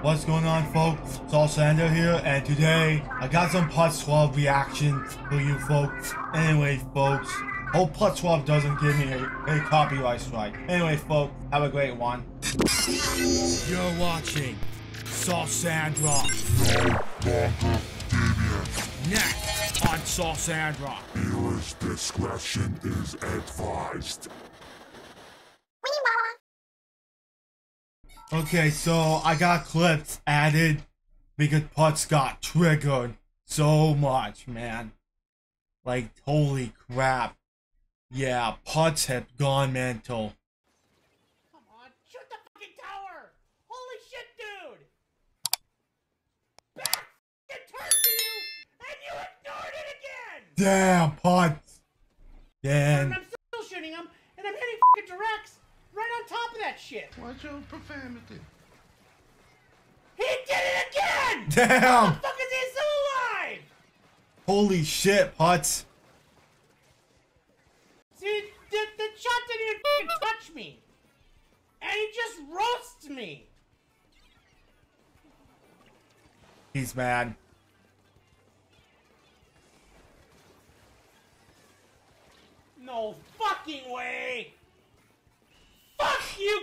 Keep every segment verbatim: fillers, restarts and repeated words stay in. What's going on, folks? It's Sawsandra here, and today I got some Putz twelve reaction for you folks. Anyway, folks, hope Putz twelve doesn't give me a, a copyright strike. Anyway, folks, have a great one. You're watching Sawsandra. No Next on Sawsandra. Viewer's discretion is advised. Okay, so I got clips added because Putz got triggered so much, man. Like, holy crap. Yeah, Putz had gone mental. Come on, shoot the fucking tower! Holy shit, dude! Back fucking turned to you, and you ignored it again! Damn, Putz! Damn. And I'm still shooting him, and I'm hitting fucking directs! Right on top of that shit. Watch your profanity. He did it again! Damn! How the fuck is he still alive? Holy shit, Putz. See, the, the shot didn't even fucking touch me. And he just roasts me. He's mad. No fucking way! Fuck you!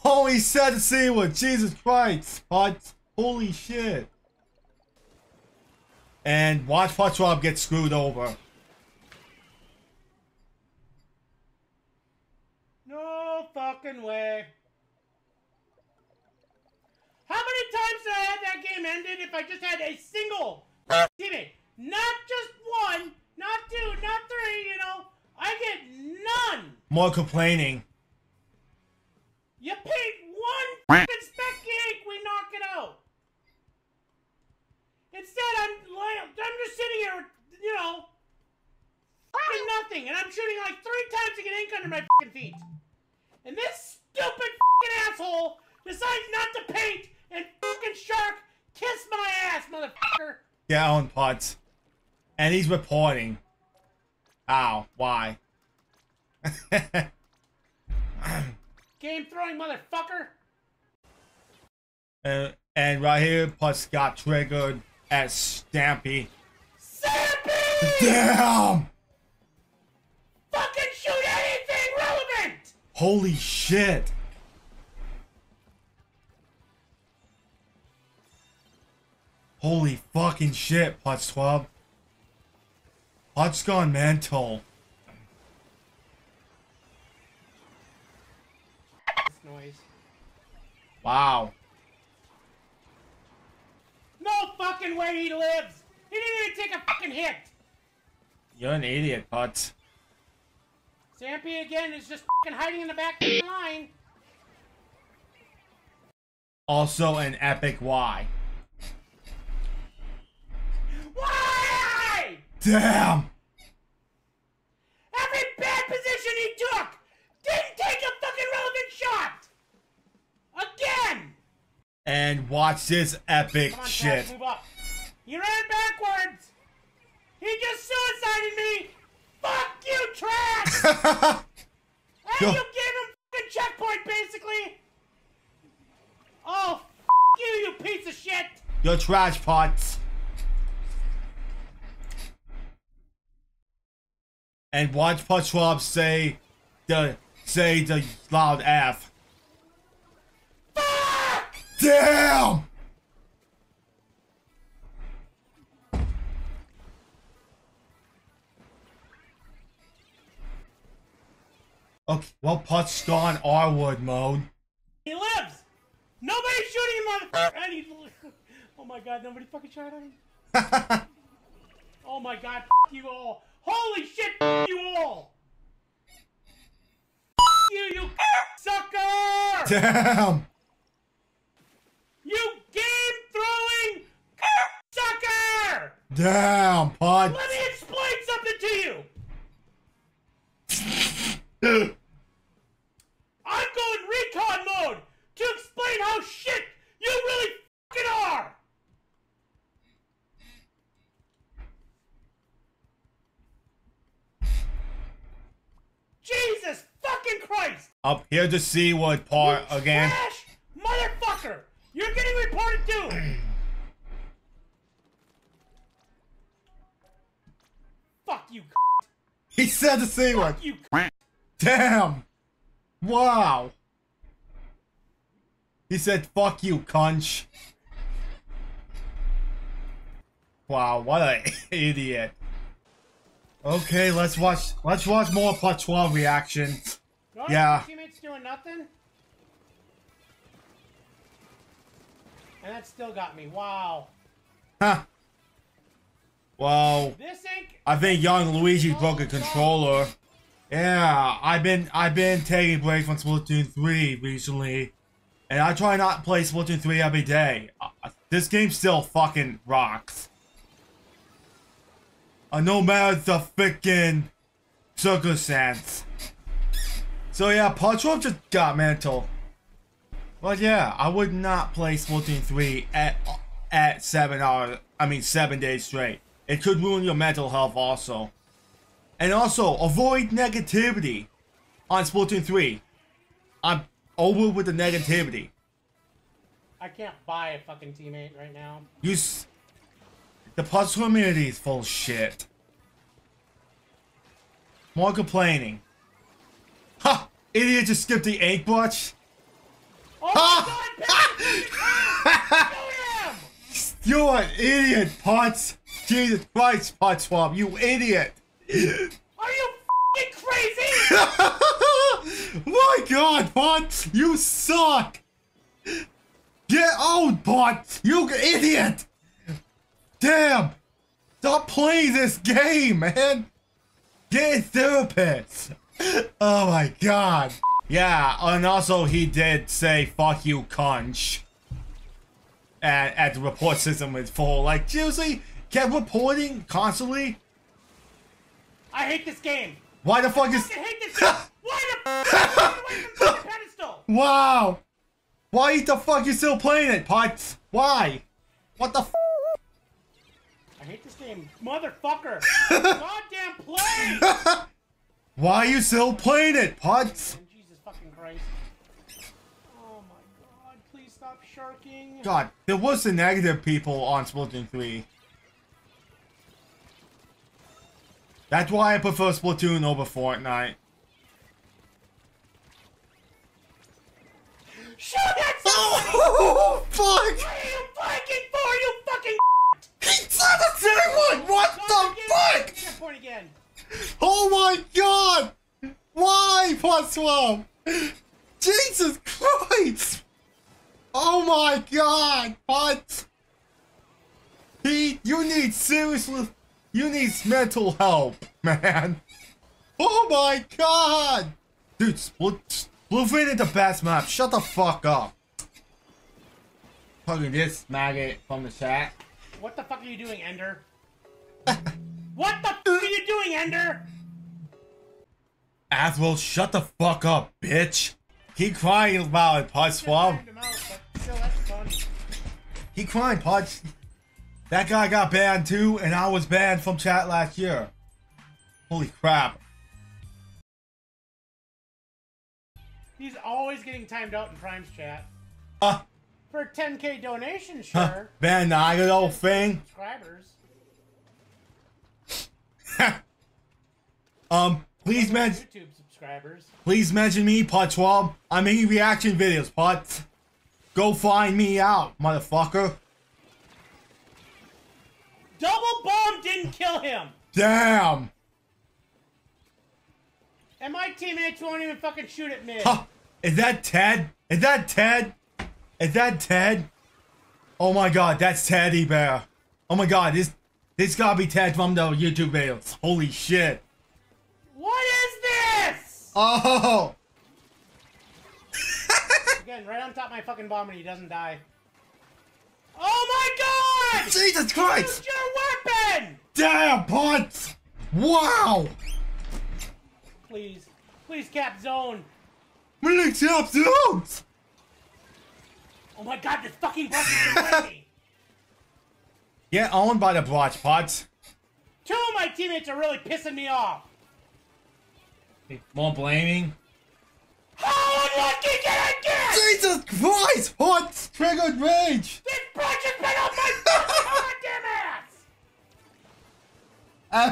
Holy sad to see what Jesus Christ, Putz. Holy shit. And watch Putz twelve get screwed over. No fucking way. How many times did I have that game ended if I just had a single teammate? Not just one, not two, not three, you know. I get none. More complaining. You paint one f***ing speck cake, we knock it out. Instead, I'm I'm just sitting here, you know, f***ing nothing, and I'm shooting like three times to get ink under my f***ing feet. And this stupid f***ing asshole decides not to paint, and f***ing shark kiss my ass, motherfucker. Yeah, on Putz, and he's reporting. Ow, why? Game throwing motherfucker. And, and right here, Putz got triggered as Stampy. Stampy! Damn! Fucking shoot anything relevant! Holy shit! Holy fucking shit, Putz twelve. Putz gone mental. Noise. Wow. No fucking way he lives! He didn't even take a fucking hit! You're an idiot, Putz. Stampy again is just fucking hiding in the back line. Also an epic why. Why? Damn! Every bad position he took didn't take a fucking relevant shot! Again! And watch this epic on, shit. Josh, move up. He ran backwards! He just suicided me! Fuck you, trash! And Yo. You gave him fucking checkpoint, basically! Oh, fuck you, you piece of shit! You're trash, Putz. And watch Putz twelve say the, say the loud F. Damn! Okay, well, Putz gone R-word mode. He lives! Nobody's shooting him on the- he... Oh my god, nobody fucking shot at him? Oh my god, f*** you all. Holy shit, f*** you all! F*** you, you sucker! Damn! You game-throwing sucker! Damn, Putz! Let me explain something to you! I'm going recon mode to explain how shit you really fucking are! Jesus fucking Christ! Up here to see what part again. Motherfucker! You're gonna getting reported to! Fuck you, c***. He said the same one. Fuck you, c***. Damn! Wow! He said, fuck you, conch. Wow, what an idiot. Okay, let's watch let's watch more Putz twelve reactions. Notice yeah. Teammates doing nothing? And that still got me. Wow. Huh. Wow. This ink I think young Luigi broke a controller. Yeah, I've been I've been taking breaks from Splatoon three recently. And I try not to play Splatoon three every day. Uh, this game still fucking rocks. Uh, no matter the freaking circumstance. So yeah, Putz twelve just got mental. But yeah, I would not play Splatoon three at at seven hours. I mean seven days straight. It could ruin your mental health also. And also avoid negativity on Splatoon three. I'm over with the negativity. I can't buy a fucking teammate right now. You s the Putz community is full of shit. More complaining. Ha! Idiot just skipped the ink brush. Oh ha! My God, Putz! Shoot him! You're an idiot, Putz! Jesus Christ, Putz twelve, you idiot! Are you f***ing crazy? My God, Bot! You suck! Get out, Bot! You idiot! Damn! Stop playing this game, man! Get a therapist! Oh my God! Yeah, and also he did say, fuck you, conch. And at the report system was full. Like, seriously? Kept reporting constantly? I hate this game! Why the fuck I is- I hate this game! Why the f away from the pedestal? Wow! Why the fuck you still playing it, Putz? Why? What the f? I hate this game, motherfucker! Goddamn play! Why are you still playing it, Putz? Oh, Jesus fucking Christ! Oh my God! Please stop sharking! God, there was the negative people on Splatoon three. That's why I prefer Splatoon over Fortnite. Shoot that somebody! Oh, fuck! What are you fighting for, you fucking He's not the same one! What the fuck? Point again. Oh my God! Why, Putz twelve? Jesus Christ! Oh my God, Putz! He, you need seriously, you need mental help, man. Oh my God! Dude, Split. Bluefin is the best map. Shut the fuck up. Fucking this maggot from the chat. What the fuck are you doing, Ender? What the fuck are you doing, Ender? Athwell, shut the fuck up, bitch. Keep crying about it, Putz twelve. He crying, Putz. That guy got banned too, and I was banned from chat last year. Holy crap. He's always getting timed out in Prime's chat. Uh, For a ten K donation, sure. Uh, Van Nagel thing. Subscribers. um, please mention YouTube subscribers. Please mention me, Putz twelve. I'm making reaction videos, Putz. Go find me out, motherfucker. Double bomb didn't kill him. Damn. And my teammates won't even fucking shoot at me. Huh. Is that Ted? Is that Ted? Is that Ted? Oh my God, that's Teddy Bear. Oh my God, this this gotta be Ted from the YouTube videos. Holy shit. What is this? Oh. Again, right on top of my fucking bomb and he doesn't die. Oh my God! Jesus Christ! Use your weapon! Damn, Putz! Wow! Please, please cap zone. Really cap zone! Oh my God, this fucking bot is crazy. Yeah, owned by the blotch pots. Two of my teammates are really pissing me off. More blaming. How unlucky did I get? Jesus Christ! Hot triggered rage! This brush has been on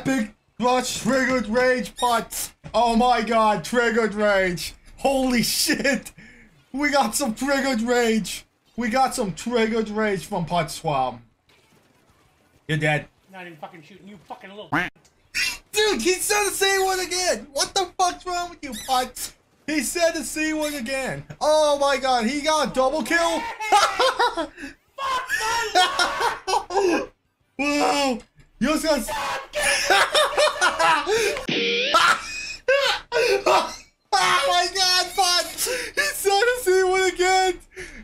my goddamn ass! Epic brush triggered rage, Putz! Oh my god, triggered rage! Holy shit! We got some triggered rage! We got some triggered rage from Putz twelve. You're dead. Not even fucking shooting you, fucking little. Dude, he said the same one again! What the fuck's wrong with you, Putz? He said the C word again. Oh my god, he got a double kill? Fuck my life! Wow! You're just... Oh my god, Putz! He said the C word again!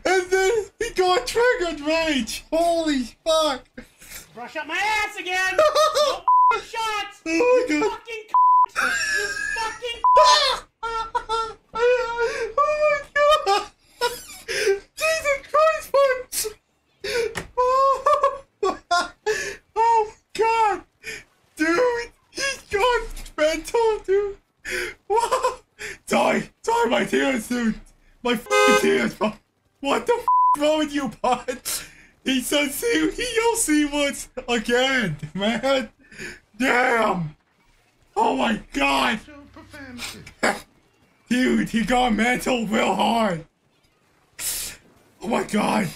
And then he got triggered rage! Holy fuck! Brush up my ass again! No shots! Oh my god! You fucking c***! You fucking c***! Oh my god! Jesus Christ, Putz! Oh, oh my god! Dude! He's gone mental, dude! Wow! Die! Die my tears, dude! My f***ing tears, bro! What the f*** wrong with you, Putz? He said see- he yelled C-words again, man! Damn! Oh my god! Dude, he got mental real hard. Oh my god.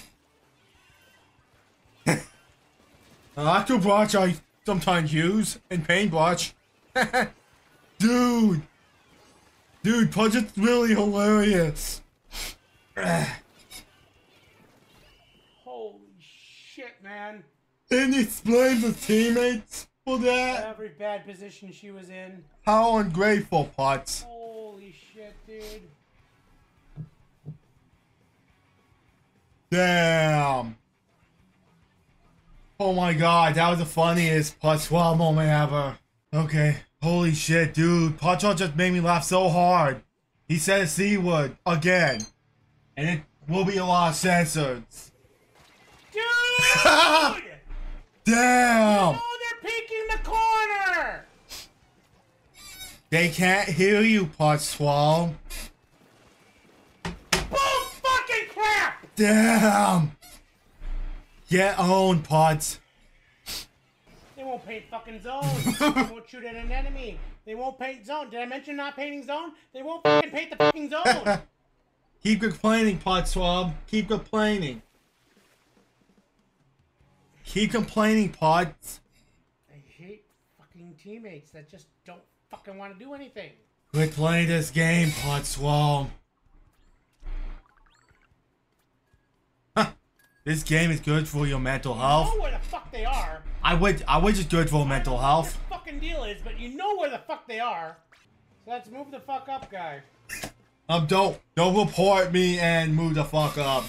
Octobrush I sometimes use, and paintbrush. Dude. Dude, Putz is really hilarious. Holy shit, man. Didn't he blame the teammates for that? Every bad position she was in. How ungrateful, Putz. Holy shit, dude. Damn. Oh my god, that was the funniest Putz twelve moment ever. Okay. Holy shit, dude. Putz twelve just made me laugh so hard. He said a C word again. And it will be a lot of censored. Dude! Damn! You know they're peeking the corner! They can't hear you, Putz twelve. Bull fucking crap! Damn! Get owned, Putz. They won't paint fucking zone. They won't shoot at an enemy. They won't paint zone. Did I mention not painting zone? They won't fucking paint the fucking zone. Keep complaining, Putz twelve. Keep complaining. Keep complaining, Putz. I hate fucking teammates that just don't fucking want to do anything. Quit playing this game, Putz twelve. Huh. This game is good for your mental health. You know where the fuck they are. I would, I would just do it for mental health. I don't know what the fucking deal is, but you know where the fuck they are. So let's move the fuck up, guy. Um, don't, don't report me and move the fuck up.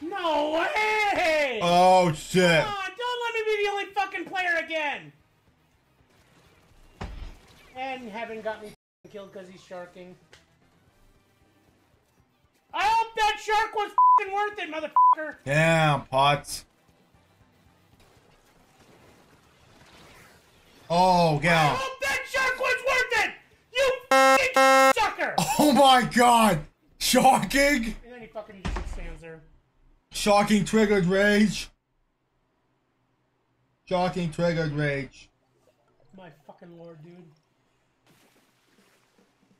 No way! Oh shit! Come on, don't let me be the only fucking player again. And haven't got me killed because he's sharking. I hope that shark was fucking worth it, motherfucker. Damn, Putz. Oh, yeah. I hope that shark was worth it. You fucking sucker. Oh my god, sharking! And then he fucking just stands there. Shocking triggered rage. Shocking triggered rage. My fucking lord, dude.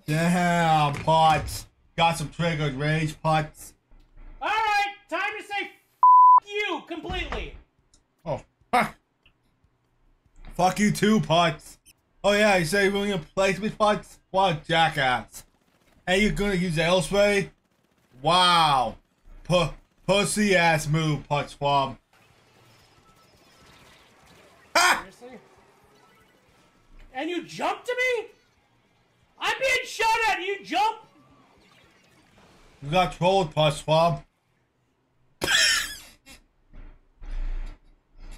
Damn, Putz. Got some triggered rage, Putz. Alright, time to say f you completely. Oh, fuck. Fuck you too, Putz. Oh yeah, you say you're going to play with Putz? What a jackass. And you're going to use L spray? Wow. Puh. Pussy ass move, Putz bomb. Ha! Seriously? And you jump to me? I'm being shot at. And you jump? You got trolled, Putz bomb.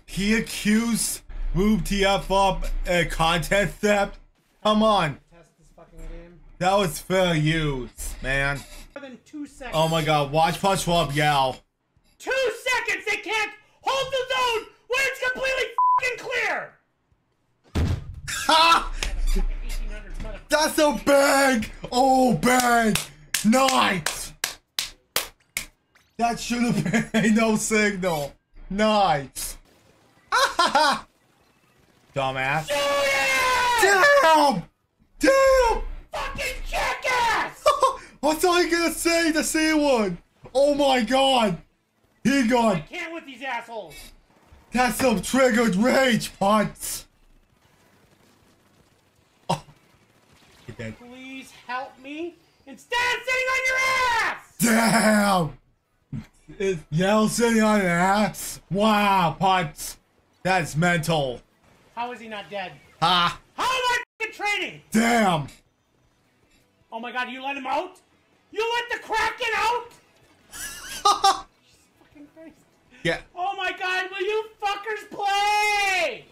He accused Move T F up a content theft. Come on. Test this fucking game. That was fair use, man. Than two seconds. Oh my god, watch Putz twelve yell. Two seconds, they can't hold the zone when it's completely f***ing clear! Ha! That's a bag! Oh, bag! Nice! That should have been no signal. Nice! Ah, dumbass. Damn! Damn! Fucking jackass! What's I gonna say to see one? Oh my god! He got. I can't with these assholes! That's some triggered rage, Putz! Please help me instead of sitting on your ass! Damn! Is Yell sitting on your ass? Wow, Putz. That's mental. How is he not dead? Ah! How am I f***ing training? Damn! Oh my god, you let him out? You let the Kraken out? Jesus fucking Christ. Yeah. Oh my god, will you fuckers play?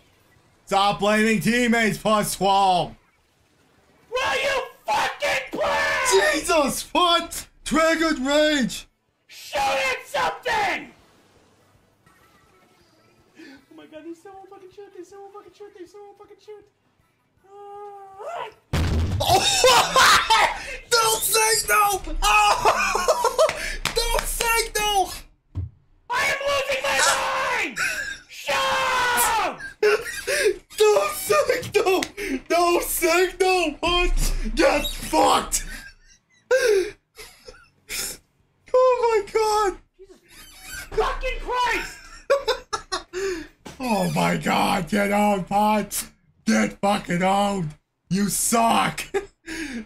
Stop blaming teammates, Putz twelve! Will you fucking play? Jesus, what? Triggered rage. Shoot at something! Oh my god, they still won't fucking shoot, they still won't fucking shoot, they still won't fucking shoot. Uh... Oh! Don't say no! Oh! Don't say no! I am losing my mind! Shoot! Don't say no! Don't say no! Putz, get fucked! Oh my god! Fucking Christ! Oh my god, get out, Putz! Get fucking out! You suck!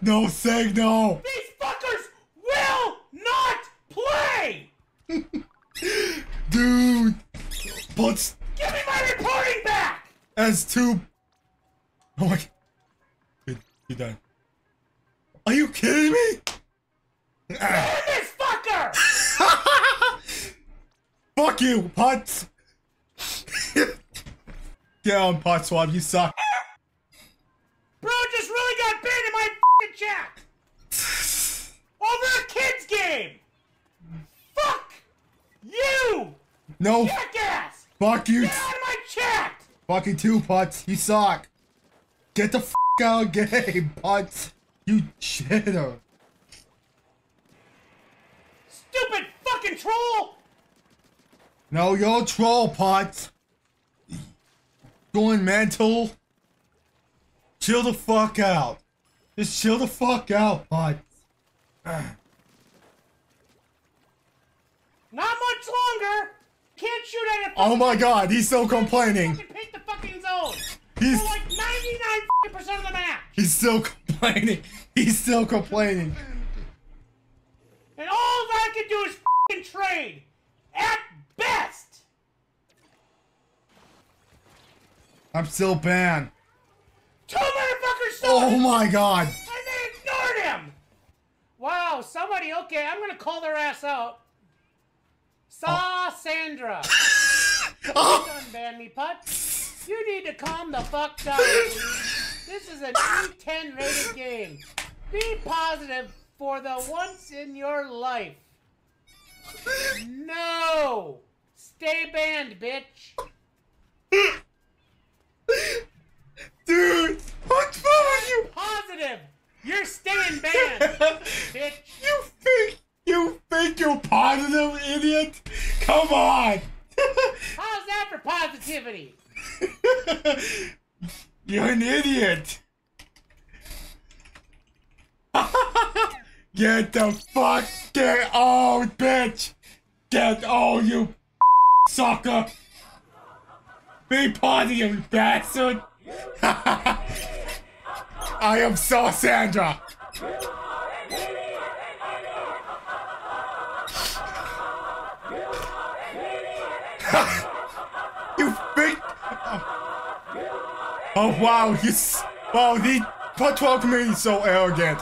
No signal! These fuckers will not play! Dude! Putz! Give me my reporting back! As two. Oh my. Dude, you done. Are you kidding me? Damn this fucker! Fuck you, Putz! Get on, Putz twelve, you suck. Bro just really got banned in my f***ing chat! Over a kids game! Fuck! You! No! Jackass! Fuck you! Get out of my chat! Fucking two, Putz, you suck! Get the f*** out of game, Putz! You shitter! Stupid fucking troll! No, you're a troll, Putz! Going mental? Chill the fuck out. Just chill the fuck out, Putz. Not much longer! Can't shoot at a fucking. Oh my god, he's still complaining! Fucking paint the fucking zone! He's for like ninety-nine percent of the match! He's still complaining! He's still complaining! And all I can do is fucking trade! At best! I'm still banned. Two motherfuckers still. Oh my god! And they ignored him! Wow, somebody, okay, I'm gonna call their ass out. Sawsandra. Oh. Don't ban me, Putz. You need to calm the fuck down. This is a D ten rated game. Be positive for the once in your life. No! Stay banned, bitch. Dude, what's wrong with you? Positive! You're staying banned, bitch! You think, you think you're positive, idiot? Come on! How's that for positivity? You're an idiot! Get the fuck, get out, bitch! Get out, you sucker! Be positive, you bastard! I am Sawsandra. You think? Oh, oh wow, you s wow, the Putz twelve community is so arrogant.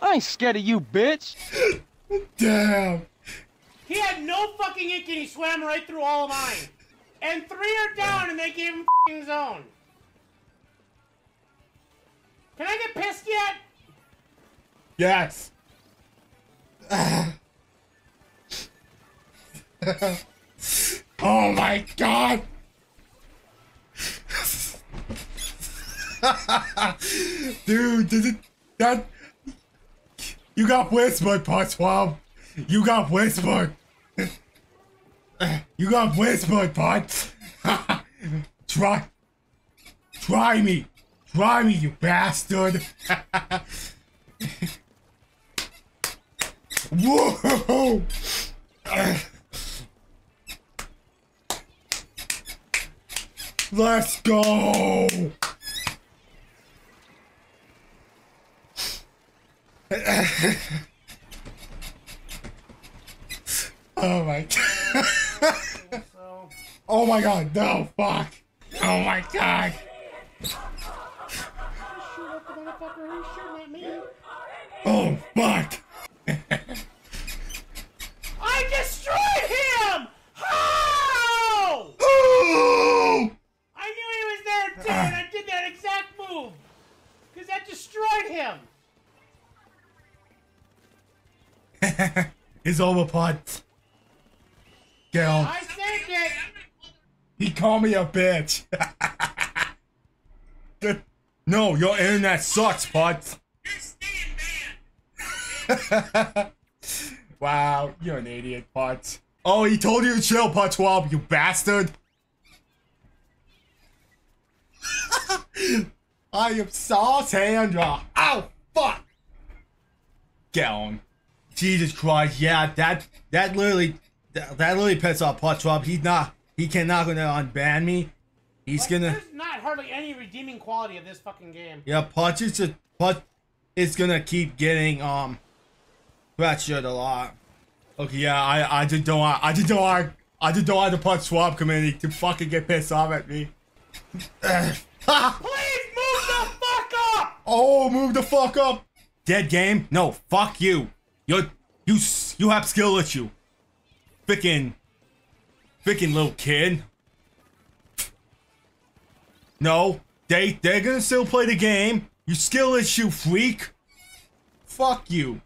I ain't scared of you, bitch. Damn. He had no fucking ink and he swam right through all of mine. And three are down and they gave him fucking zone. Can I get pissed yet? Yes. Oh my god. Dude, did it, that, you got whispered, Putz twelve. You got whispered. You got whispered, Putz. Try, try me. Try me, you bastard. Whoa. Let's go. Oh my god. Oh my god, no, fuck. Oh my god. Oh fuck. I destroyed him! How? Oh! I knew he was there too, and I did that exact move. Because I destroyed him. It's over, Putz. Girl. I saved it. He called me a bitch. No, your internet sucks, Putz. Wow, you're an idiot, Putz. Oh, he told you to chill, Putz twelve, you bastard. I am Sawsandra. Ow, fuck. Get on. Jesus Christ, yeah, that that literally that, that literally pissed off Putz twelve. He's not he cannot gonna unban me. He's like, gonna there's not hardly any redeeming quality of this fucking game. Yeah, Putz is just Putz is gonna keep getting um pressured a lot. Okay, yeah, I I just don't want I just don't want I just don't want the Putz twelve community to fucking get pissed off at me. Please move the fuck up! Oh, move the fuck up! Dead game? No, fuck you. You're, you you have skill at you. Frickin' Frickin' little kid. No, they they're gonna still play the game. You skill at you, freak. Fuck you.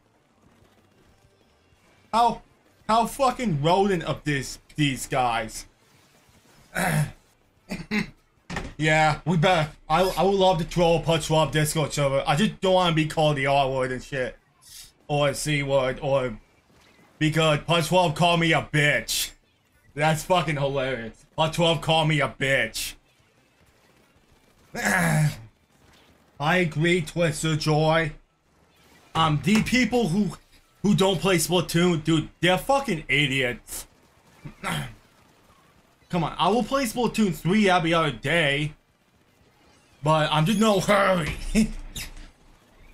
How how fucking rodent of this these guys. Yeah, we better I I would love to troll Putz twelve Discord server. I just don't wanna be called the R word and shit. Or C word, or because Putz twelve called me a bitch. That's fucking hilarious. Putz twelve called me a bitch. I agree, Twister Joy. Um, the people who who don't play Splatoon, dude, they're fucking idiots. Come on, I will play Splatoon three every other day, but I'm just no hurry.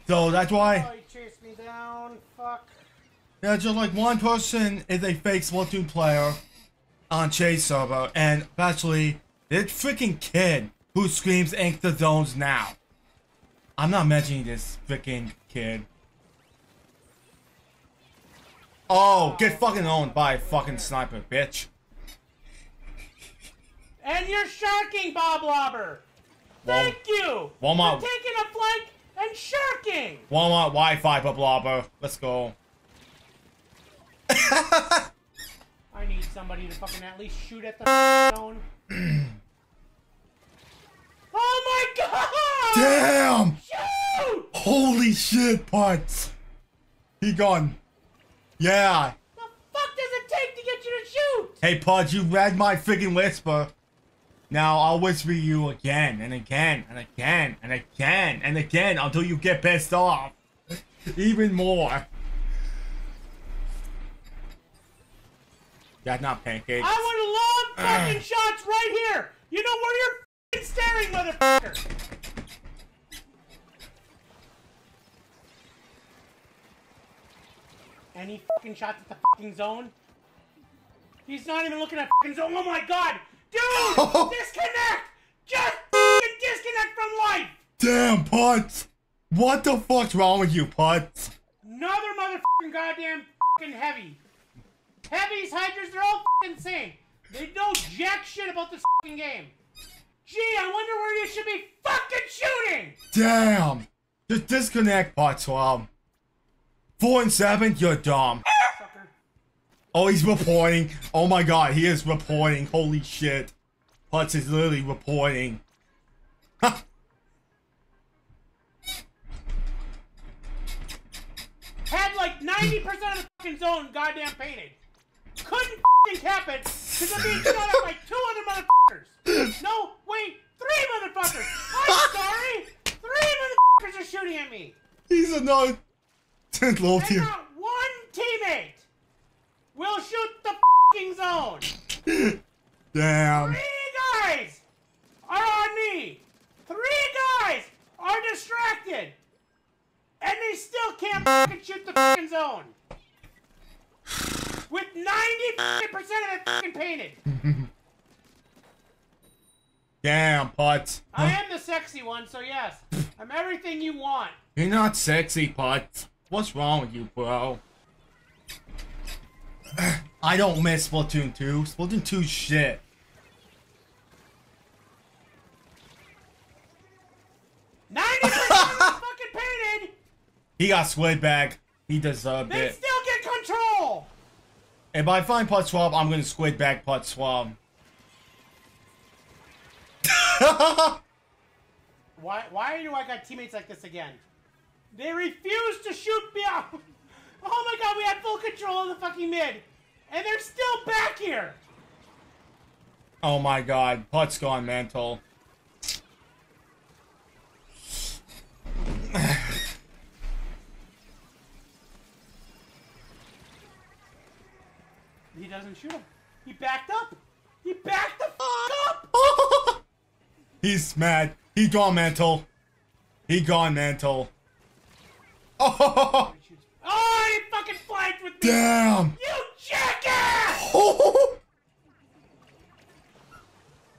So that's why. Down, fuck. Yeah, just like one person is a fake Splatoon player on Chase server, and actually, this freaking kid who screams "Ink the Zones now." I'm not mentioning this freaking kid. Oh, get fucking owned by a fucking sniper, bitch. And you're sharking, Bob Lobber. Thank you. One more. You're taking a flank. And shocking! Walmart Wi-Fi, blah, blah, blah. Let's go. I need somebody to fucking at least shoot at the phone. Oh my god! Damn! Shoot! Holy shit, Putz! He gone. Yeah. The fuck does it take to get you to shoot? Hey, Putz, you read my freaking whisper. Now I'll whisper you again and again and again and again and again until you get pissed off. Even more. That's not pancakes. I want long fucking shots right here. You know where you're f***ing staring, motherfucker. Any fucking shots at the fucking zone? He's not even looking at fucking zone. Oh my god. Dude, disconnect! Just f***ing disconnect from life! Damn, Putz! What the fuck's wrong with you, Putz? Another motherfucking goddamn f***ing heavy. Heavies, hydras, they're all f***ing same. They know jack shit about this f***ing game. Gee, I wonder where you should be f***ing shooting! Damn! Just disconnect, Putz twelve. Four and seven, you're dumb. Oh, he's reporting. Oh my god, he is reporting. Holy shit. Putz is literally reporting. like ninety percent of the fucking zone goddamn painted. Couldn't fucking cap it because I'm being shot at by two other motherfuckers. No, wait, three motherfuckers. I'm sorry. Three motherfuckers are shooting at me. He's annoyed. Didn't love you. Not one teammate will shoot the fucking zone. Damn. Three guys are on me. Three guys are distracted. And they still can't fucking shoot the fucking zone. With ninety percent of it fucking painted. Damn, Putz. I am the sexy one, so yes. I'm everything you want. You're not sexy, Putz. What's wrong with you, bro? I don't miss Splatoon two. Splatoon two shit. ninety percent fucking painted! He got swayed back. He deserved they it. They still get control! If I find Putz twelve, I'm gonna squid back Putz twelve. Why why do I got teammates like this again? They refuse to shoot me out! Oh my god, we had full control of the fucking mid! And they're still back here! Oh my god, Putz gone mental. He doesn't shoot him. He backed up. He backed the fuck up. He's mad. He gone mental. He gone mental. Oh! Oh! He fucking flanked with me. Damn! You jackass! Oh!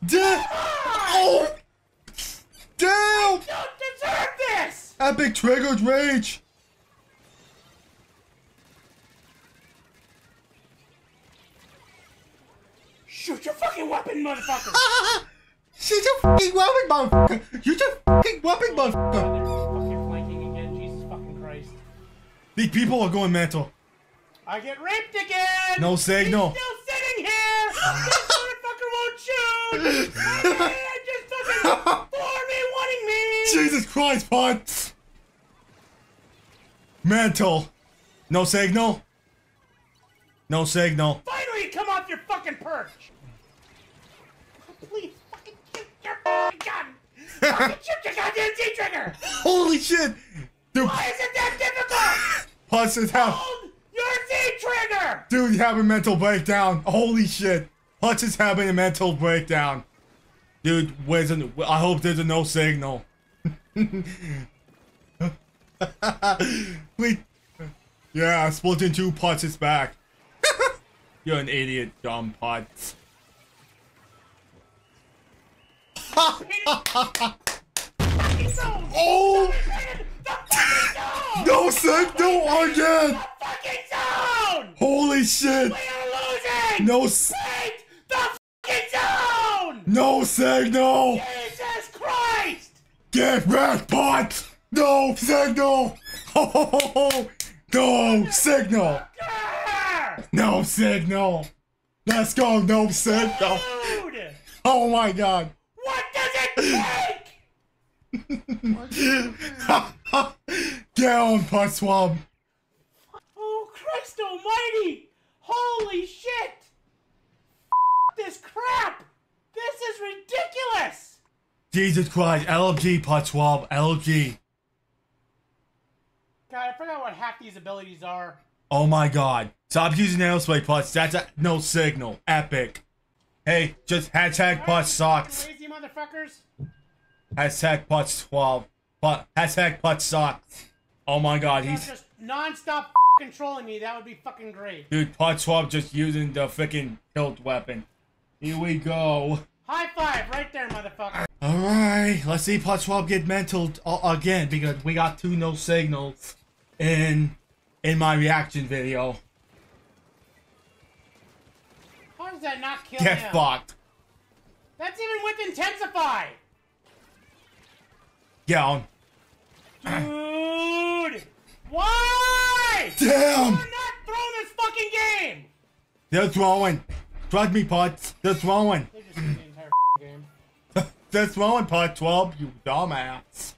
Damn! Oh! Damn! I don't deserve this. Epic triggered rage. Shoot your fucking weapon, motherfucker! Shoot your fucking weapon, motherfucker! Shoot your fucking weapon, oh, motherfucker! God, they're fucking flanking again, Jesus fucking Christ. These people are going mental. I get raped again! No signal! He's still sitting here! This motherfucker won't shoot! I just fucking for me wanting me! Jesus Christ, Putz! Mental. No signal. No signal. Finally come off your fucking perch! Please fucking shoot your fucking gun! Fucking shoot your goddamn Z-Trigger! Holy shit! Dude. Why is it that difficult? Putz is having- Hold your Z-Trigger! Dude, you have a mental breakdown. Holy shit. Putz is having a mental breakdown. Dude, where's a- I hope there's a no signal. Please. Yeah, Splatoon two, Putz is back. You're an idiot, dumb Putz. Oh! No signal again! Holy shit! We are losing! No signal! No signal! Jesus Christ! Get back, Putz! No signal! Oh! No signal! No signal! Let's go, no signal! Dude. Oh my god! What does it take?! Get on, Putz twelve! Oh, Christ almighty! Holy shit! F this crap! This is ridiculous! Jesus Christ, L G, Putz twelve, L G. God, I forgot what half these abilities are. Oh my god. Stop using aerospray, Putz. That's a no signal. Epic. Hey, just hashtag Putz socks. Crazy motherfuckers. Hashtag Putz twelve. But hashtag Putz socks. Oh my god, he's just nonstop controlling me. That would be fucking great. Dude, Putz twelve just using the freaking tilt weapon. Here we go. High five right there, motherfucker. Alright, let's see Putz twelve get mental again because we got two no signals in in my reaction video. How does that not kill Get him? Fucked. That's even with intensify. Get on. Dude! Why? Damn! They're not throwing this fucking game! They're throwing. Trust me, Putz. They're throwing. They just did the entire game. They're throwing, Putz twelve, you dumbass.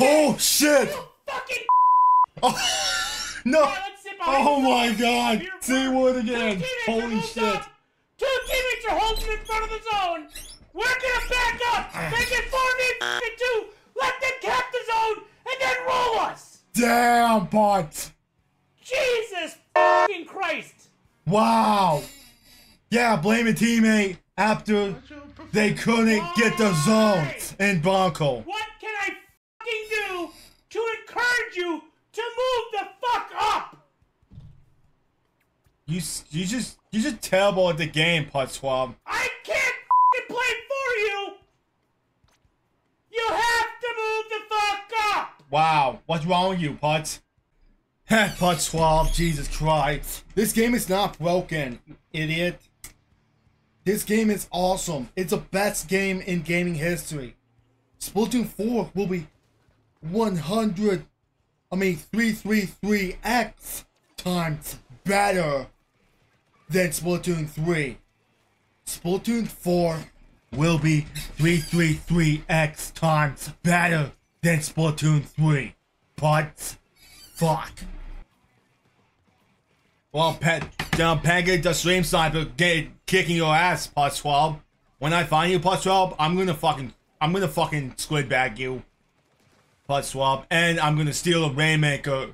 Oh shit! Fucking oh no! Yeah, let's sit oh my god! Say what again? Holy shit! Two teammates are holding in front of the zone. We're gonna back up. They can form in two. Let them cap the zone and then roll us. Damn, bot. Jesus fucking Christ! Wow. Yeah, blame a teammate after they couldn't get the zone in Bonko. What can I fucking do to encourage you to move the fuck up? You you just you just terrible at the game, Putz twelve. I can't fucking play for you. You have to move the fuck up. Wow, what's wrong with you, Putz? Heh, Putz twelve, Jesus Christ. This game is not broken, idiot. This game is awesome. It's the best game in gaming history. Splatoon four will be one hundred, I mean three hundred thirty-three X times better than Splatoon three. Splatoon four will be three hundred thirty-three X times better than Splatoon three. But, fuck. Well, Pet, down Pagan, the stream sniper, get kicking your ass, Putz twelve. When I find you, Putz twelve, I'm gonna fucking, I'm gonna fucking squid bag you, Putz twelve, and I'm gonna steal a Rainmaker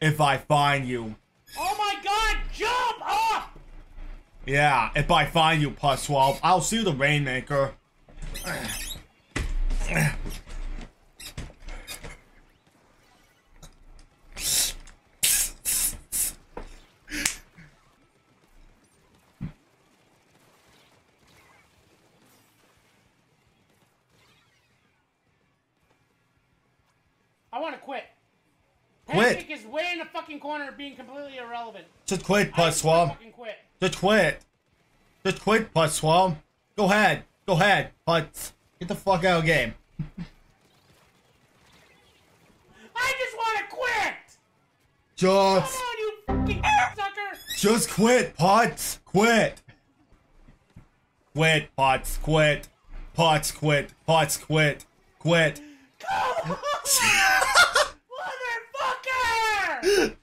if I find you. Oh my God, jump up! Yeah, if I find you, Putz twelve, I'll steal the Rainmaker. I want to quit. Quit. Pancake is way in the fucking corner being completely irrelevant. Just quit, Putz twelve. Just quit. Just quit, Putz twelve. Go ahead. Go ahead, Putz. Get the fuck out of the game. I just want to quit. Just. Come on, you fucking sucker. Just quit, Putz. Quit. Quit, Putz. Quit. Putz, quit. Putz, quit. Quit. Come on. Motherfucker!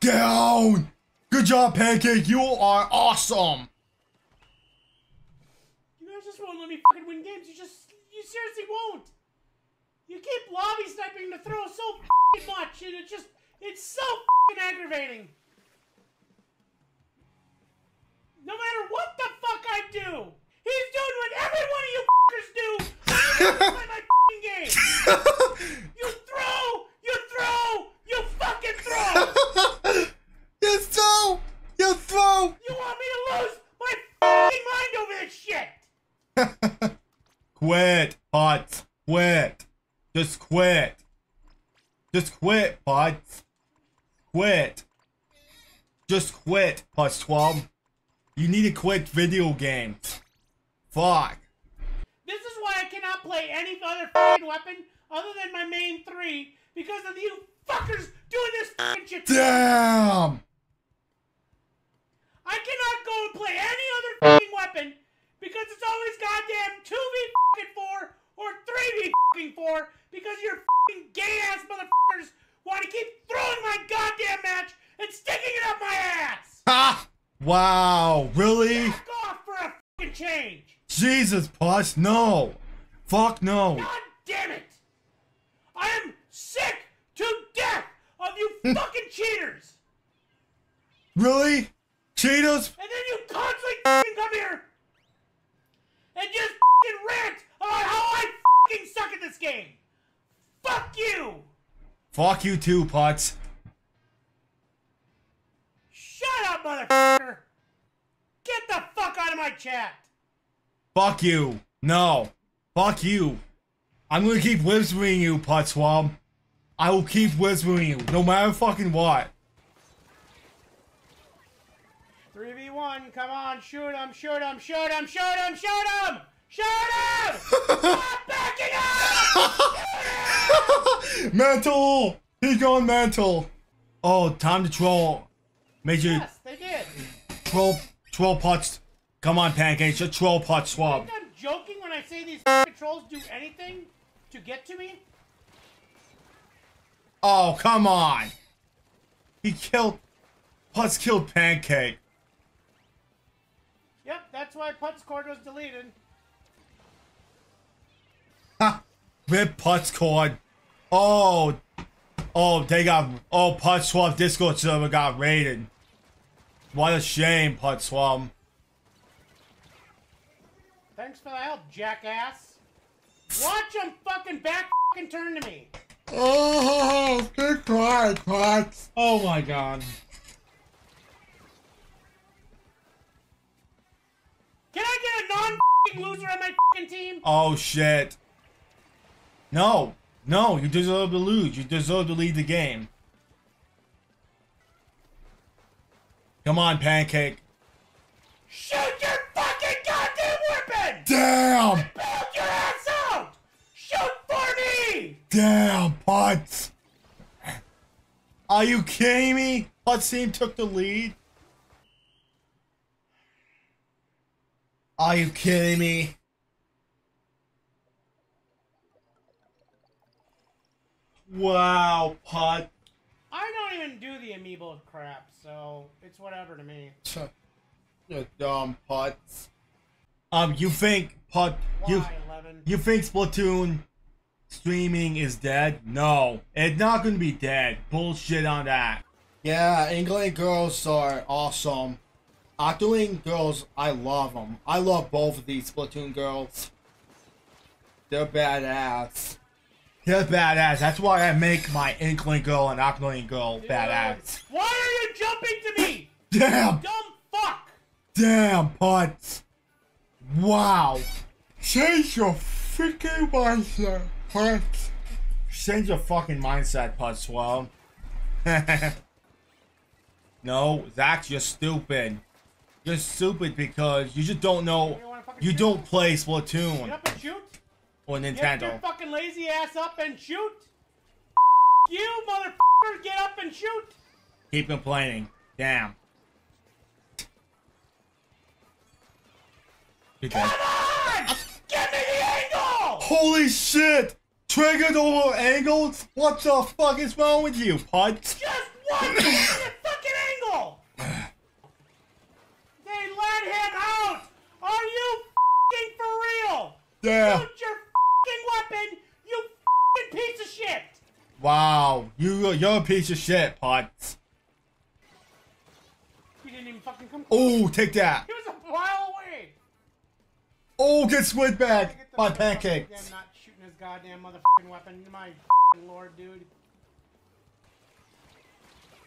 Down! Good job, Pancake. You are awesome. You guys just won't let me fucking win games. You just, you seriously won't. You keep lobby sniping the throw so fucking much, and it just, it's so fucking aggravating. No matter what the fuck I do, he's doing what every one of you fuckers do. You play my fucking game. You throw, you throw, you fucking throw. You throw, you throw. You want me to lose my fucking mind over this shit? Quit, Putz. Quit. Just quit. Just quit, Putz. Quit. Just quit, Putz twelve. You need to quit video games. Fuck. This is why I cannot play any other fucking weapon other than my main three because of you fuckers doing this fucking shit. Damn! I cannot go and play any other fucking weapon because it's always goddamn two v fucking four or three v fucking four because your fucking gay ass motherfuckers want to keep throwing my goddamn match and sticking it up my ass! Ah! Wow, really? Back off for a fucking change! Jesus, Putz, no! Fuck no! God damn it! I am sick to death of you fucking cheaters! Really? Cheaters? And then you constantly fucking come here and just fucking rant about how I fucking suck at this game! Fuck you! Fuck you too, Putz. Shut up, motherfucker! Get the fuck out of my chat! Fuck you. No. Fuck you. I'm gonna keep whispering you, Putz twelve. I will keep whispering you, no matter fucking what. three v one, come on, shoot him, shoot him, shoot him, shoot him, shoot him! Shoot him! Stop backing up! Shoot him! Mental! He's gone mental. Oh, time to troll. Major. Yes, they did. Troll, troll Putz. Come on, Pancake, just troll Putz twelve. You think I'm joking when I say these f***ing trolls do anything to get to me? Oh, come on. He killed... Putz killed Pancake. Yep, that's why Putz Cord was deleted. Ha! Rip Putz Cord. Oh. Oh, they got... Oh, Putz twelve Discord server got raided. What a shame, Putz twelve. Thanks for the help, jackass. Watch him fucking back fucking turn to me. Oh, good try, Putz. Oh my god. Can I get a non-loser on my fucking team? Oh shit. No. No, you deserve to lose. You deserve to lead the game. Come on, Pancake. Shoot your fucking goddamn weapon! Damn! Build your ass out! Shoot for me! Damn, Putz! Are you kidding me? Putz team took the lead? Are you kidding me? Wow, Putz. I don't even do the amiibo crap, so it's whatever to me. You dumb Putz. Um, you think Putz? You you think Splatoon streaming is dead? No, it's not gonna be dead. Bullshit on that. Yeah, Inkling girls are awesome. Octoling girls, I love them. I love both of these Splatoon girls. They're badass. They're badass. That's why I make my Inkling girl and Octoling girl badass. Why are you jumping to me? Damn! Dumb fuck! Damn, Putz. Wow. Change your freaking mindset, Putz. Change your fucking mindset, Putz twelve. No, Zach, you're stupid. You're stupid because you just don't know. You shoot? Don't play Splatoon. Get up and shoot? Or Nintendo. Get your fucking lazy ass up and shoot. You motherfucker, get up and shoot. Keep complaining. Damn. Come on! Give me the angle! Holy shit! Triggered over angles? What the fuck is wrong with you, Putz? Just one minute! Yeah. Shoot your fucking weapon, you fucking piece of shit! Wow, you you're a piece of shit, Putz. You didn't even fucking come. Oh, take that! He was a mile away. Oh, get squid back by Pancake. I'm not shooting his goddamn motherfucking weapon, my fucking lord, dude.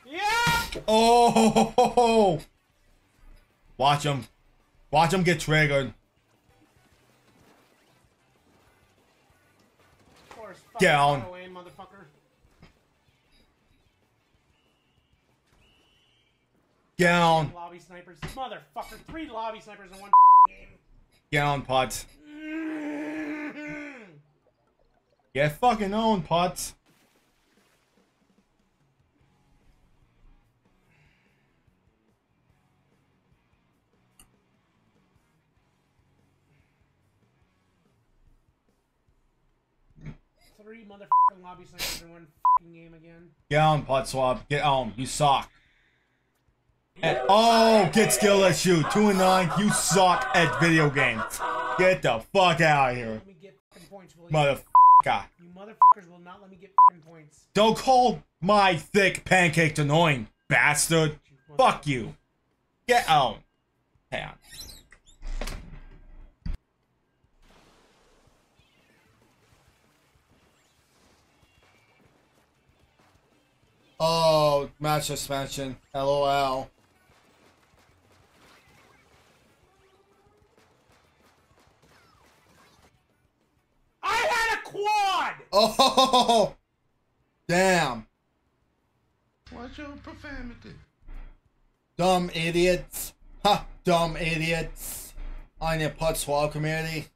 Yeah! Oh! Watch him, watch him get triggered. Down. Away, motherfucker. Down. Lobby snipers. Motherfucker. Three lobby snipers in one game. Down, Putz. Yeah, fucking own, Putz. Three motherfucking lobby snipers in one fucking game again. Get on, Putz twelve. Get on. You suck. And, oh, get skill at shoot. Two and nine. You suck at video games. Get the fuck out of here. Let me get fucking points, will you? Motherfucker. You motherfuckers will not let me get fucking points. Don't call my thick pancake annoying, bastard. Fuck you. Get on. Hang on. Oh, match suspension. L O L. I had a quad! Oh! Damn. What's your profanity? Dumb idiots. Ha! Dumb idiots. On your Putz twelve community.